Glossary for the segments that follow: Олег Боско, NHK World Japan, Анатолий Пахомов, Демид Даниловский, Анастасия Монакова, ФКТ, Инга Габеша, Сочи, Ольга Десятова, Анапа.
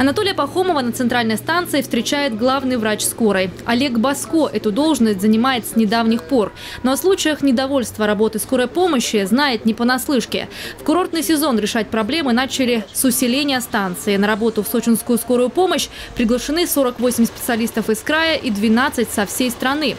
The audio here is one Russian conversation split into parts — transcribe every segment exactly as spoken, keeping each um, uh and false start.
Анатолия Пахомова на центральной станции встречает главный врач скорой. Олег Боско эту должность занимает с недавних пор. Но о случаях недовольства работы скорой помощи знает не понаслышке. В курортный сезон решать проблемы начали с усиления станции. На работу в сочинскую скорую помощь приглашены сорок восемь специалистов из края и двенадцать со всей страны.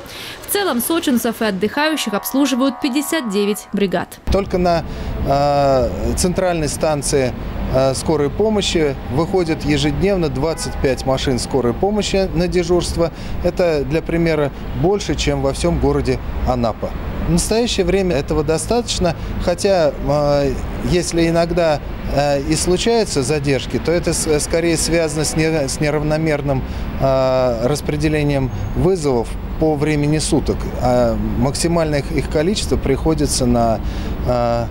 В целом сочинцев и отдыхающих обслуживают пятьдесят девять бригад. Только на э, центральной станции э, скорой помощи выходит ежедневно двадцать пять машин скорой помощи на дежурство. Это, для примера, больше, чем во всем городе Анапа. В настоящее время этого достаточно, хотя э, если иногда э, и случаются задержки, то это с, скорее связано с, не, с неравномерным э, распределением вызовов по времени суток. А максимальное их, их количество приходится на э,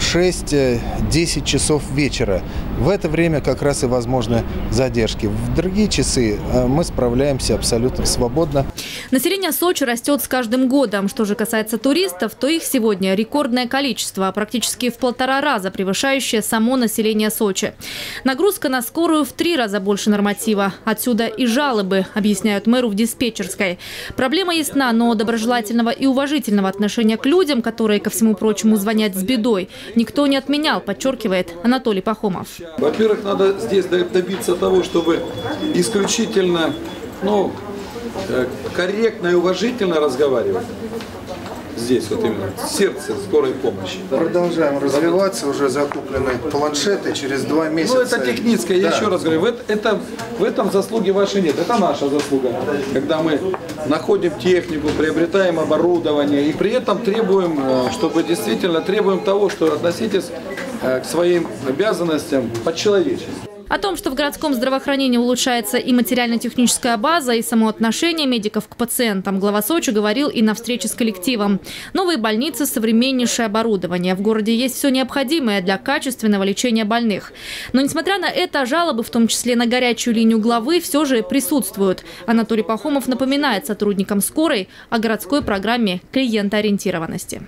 шесть-десять часов вечера. В это время как раз и возможны задержки. В другие часы мы справляемся абсолютно свободно. Население Сочи растет с каждым годом. Что же касается туристов, то их сегодня рекордное количество, практически в полтора раза превышающее само население Сочи. Нагрузка на скорую в три раза больше норматива. Отсюда и жалобы, объясняют мэру в диспетчерской. Проблема ясна, но доброжелательного и уважительного отношения к людям, которые, ко всему прочему, звонят с бедой, никто не отменял, подчеркивает Анатолий Пахомов. Во-первых, надо здесь добиться того, чтобы исключительно ну, корректно и уважительно разговаривать. Здесь вот именно, сердце скорой помощи. Продолжаем развиваться, уже закуплены планшеты через два месяца. Ну это техническое, да. Я еще раз говорю, это, это, в этом заслуги ваши нет, это наша заслуга. Когда мы находим технику, приобретаем оборудование и при этом требуем, чтобы действительно требуем того, что относитесь к своим обязанностям по-человечески. О том, что в городском здравоохранении улучшается и материально-техническая база, и само отношение медиков к пациентам, глава Сочи говорил и на встрече с коллективом. Новые больницы, современнейшее оборудование. В городе есть все необходимое для качественного лечения больных. Но, несмотря на это, жалобы, в том числе на горячую линию главы, все же присутствуют. Анатолий Пахомов напоминает сотрудникам скорой о городской программе клиентоориентированности.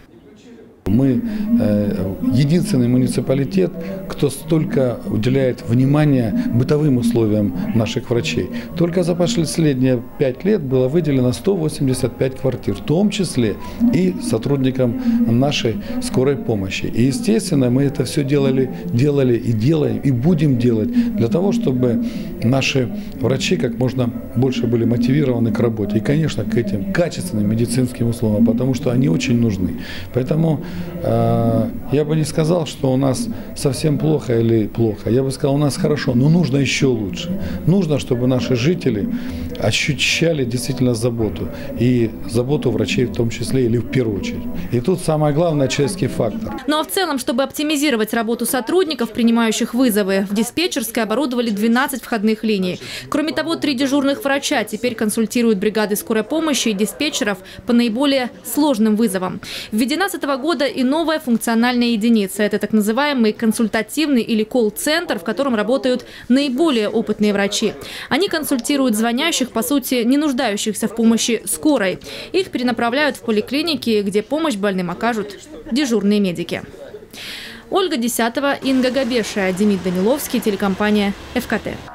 Мы э, единственный муниципалитет, кто столько уделяет внимания бытовым условиям наших врачей. Только за последние пять лет было выделено сто восемьдесят пять квартир, в том числе и сотрудникам нашей скорой помощи. И, естественно, мы это все делали, делали и делаем, и будем делать для того, чтобы наши врачи как можно больше были мотивированы к работе. И, конечно, к этим качественным медицинским условиям, потому что они очень нужны. Поэтому я бы не сказал, что у нас совсем плохо или плохо. Я бы сказал, у нас хорошо, но нужно еще лучше. Нужно, чтобы наши жители ощущали действительно заботу. И заботу врачей в том числе или в первую очередь. И тут самое главное – человеческий фактор. Ну а в целом, чтобы оптимизировать работу сотрудников, принимающих вызовы, в диспетчерской оборудовали двенадцать входных линий. Кроме того, три дежурных врача теперь консультируют бригады скорой помощи и диспетчеров по наиболее сложным вызовам. Введена с этого года и новая функциональная единица. Это так называемый консультативный или колл-центр, в котором работают наиболее опытные врачи. Они консультируют звонящих, по сути, не нуждающихся в помощи скорой. Их перенаправляют в поликлиники, где помощь больным окажут дежурные медики. Ольга Десятова, Инга Габеша, Демид Даниловский, телекомпания «ФКТ».